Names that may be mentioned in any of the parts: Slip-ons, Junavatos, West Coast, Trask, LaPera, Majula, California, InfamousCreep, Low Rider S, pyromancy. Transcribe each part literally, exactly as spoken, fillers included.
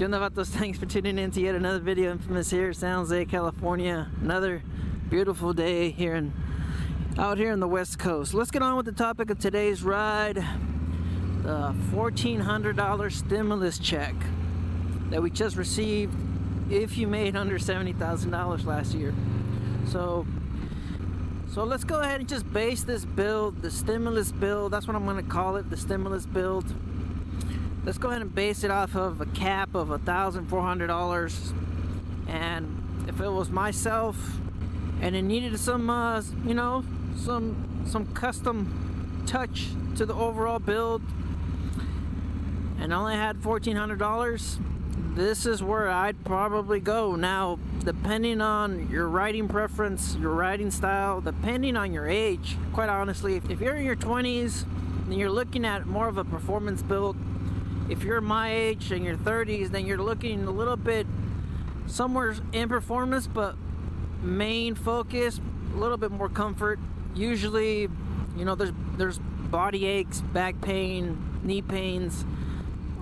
Junavatos, thanks for tuning in to yet another video. Infamous here, San Jose, California. Another beautiful day here in, out here on the West Coast. Let's get on with the topic of today's ride. The fourteen hundred dollar stimulus check that we just received if you made under seventy thousand dollars last year. So, so let's go ahead and just base this build, the stimulus build. That's what I'm going to call it, the stimulus build. Let's go ahead and base it off of a cap of one thousand four hundred dollars. And if it was myself and it needed some, uh, you know, some some custom touch to the overall build, and only had fourteen hundred dollars, this is where I'd probably go. Now, depending on your riding preference, your riding style, depending on your age, quite honestly, if you're in your twenties and you're looking at more of a performance build, if you're my age and you're thirties, then you're looking a little bit somewhere in performance, but main focus, a little bit more comfort. Usually, you know, there's there's body aches, back pain, knee pains,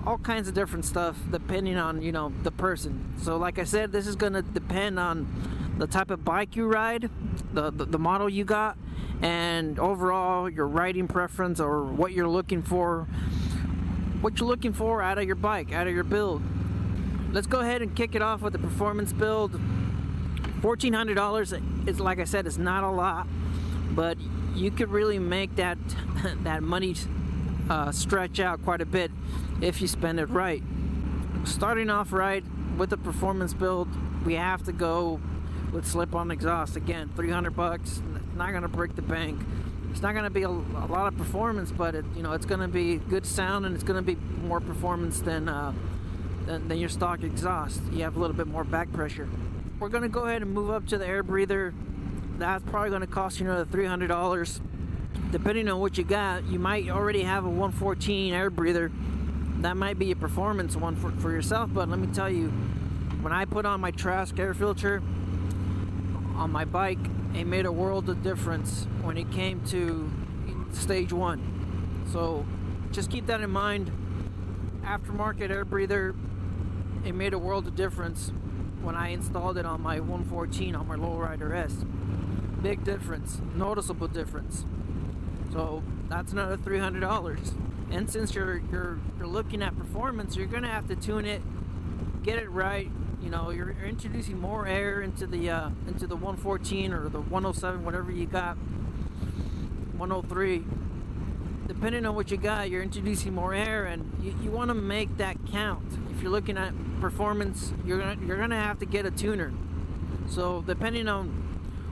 all kinds of different stuff depending on, you know, the person. So like I said, this is gonna depend on the type of bike you ride, the, the, the model you got, and overall your riding preference or what you're looking for. What you're looking for out of your bike, out of your build. Let's go ahead and kick it off with the performance build. fourteen hundred dollars is, like I said, it's not a lot, but you could really make that that money uh, stretch out quite a bit if you spend it right. Starting off right with the performance build, we have to go with slip-on exhaust again. three hundred bucks, not gonna break the bank. It's not going to be a, a lot of performance, but it, you know, it's going to be good sound, and it's going to be more performance than, uh, than than your stock exhaust. You have a little bit more back pressure. We're going to go ahead and move up to the air breather. That's probably going to cost you another three hundred dollars. Depending on what you got, you might already have a one fourteen air breather. That might be a performance one for, for yourself, but let me tell you, when I put on my Trask air filter on my bike, it made a world of difference when it came to stage one. So just keep that in mind. Aftermarket air breather, it made a world of difference when I installed it on my one fourteen on my Low Rider S. Big difference, noticeable difference. So that's another three hundred dollars. And since you're, you're, you're looking at performance, you're gonna have to tune it, get it right. You know, you're introducing more air into the uh, into the one fourteen or the one oh seven, whatever you got, one oh three. Depending on what you got, you're introducing more air, and you, you want to make that count. If you're looking at performance, you're gonna you're gonna have to get a tuner. So depending on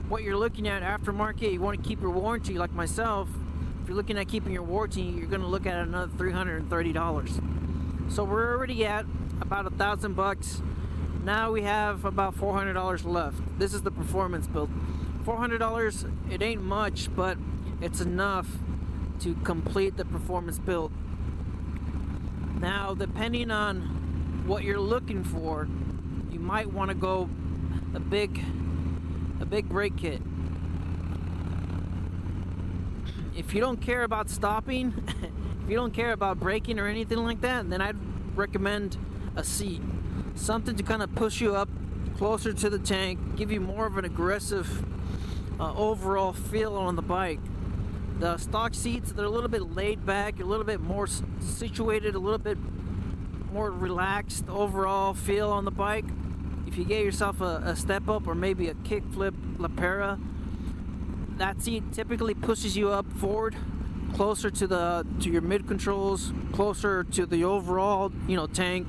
what you're looking at, aftermarket, you want to keep your warranty. Like myself, if you're looking at keeping your warranty, you're gonna look at another three hundred thirty dollars. So we're already at about a thousand bucks. Now we have about four hundred dollars left. This is the performance build. four hundred dollars, it ain't much, but it's enough to complete the performance build. Now, depending on what you're looking for, you might want to go a big, a big brake kit. If you don't care about stopping, if you don't care about braking or anything like that, then I'd recommend a seat. Something to kind of push you up closer to the tank, give you more of an aggressive uh, overall feel on the bike. The stock seats, they're a little bit laid back, a little bit more situated, a little bit more relaxed overall feel on the bike. If you get yourself a, a step up or maybe a kick flip LaPera, that seat typically pushes you up forward, closer to the to your mid controls, closer to the overall, you know, tank.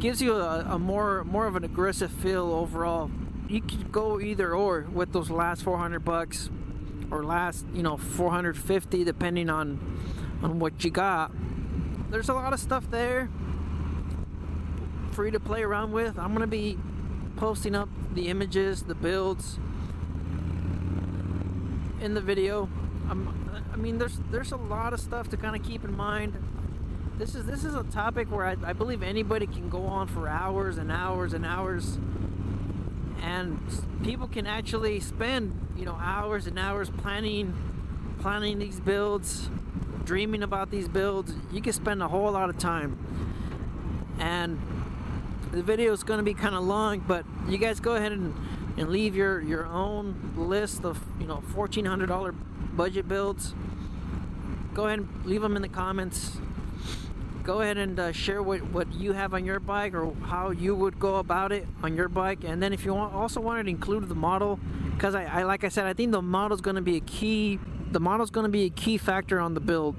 Gives you a, a more more of an aggressive feel overall. You could go either or with those last four hundred bucks, or last, you know, four hundred fifty, depending on on what you got. There's a lot of stuff there for you to play around with. I'm gonna be posting up the images, the builds in the video. I'm, I mean, there's there's a lot of stuff to kind of keep in mind. This is this is a topic where I, I believe anybody can go on for hours and hours and hours, and people can actually spend, you know, hours and hours planning, planning these builds, dreaming about these builds. You can spend a whole lot of time, and The video is going to be kind of long, but you guys go ahead and, and leave your, your own list of, you know, fourteen hundred dollar budget builds. Go ahead and leave them in the comments. Go ahead and uh, share what, what you have on your bike, or how you would go about it on your bike. And then if you want, also wanted to include the model, because I, I like I said, I think the model is going to be a key the model is going to be a key factor on the build.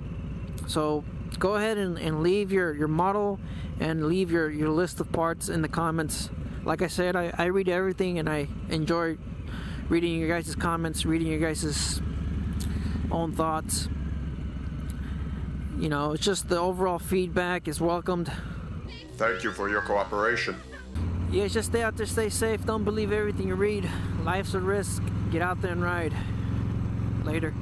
So go ahead and, and leave your, your model and leave your, your list of parts in the comments. Like I said, I, I read everything, and I enjoy reading your guys' comments, reading your guys' own thoughts. You know, it's just the overall feedback is welcomed. Thank you for your cooperation. Yeah, just stay out there, stay safe. Don't believe everything you read. Life's a risk. Get out there and ride. Later.